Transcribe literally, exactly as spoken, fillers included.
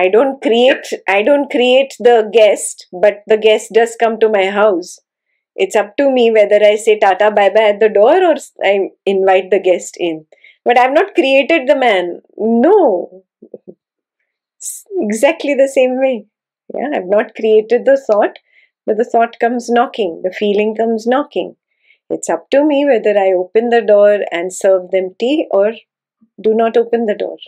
I don't create, I don't create the guest, but the guest does come to my house. It's up to me whether I say tata bye-bye at the door or I invite the guest in. But I've not created the man. No. It's exactly the same way. Yeah, I've not created the thought, but the thought comes knocking. The feeling comes knocking. It's up to me whether I open the door and serve them tea or do not open the door.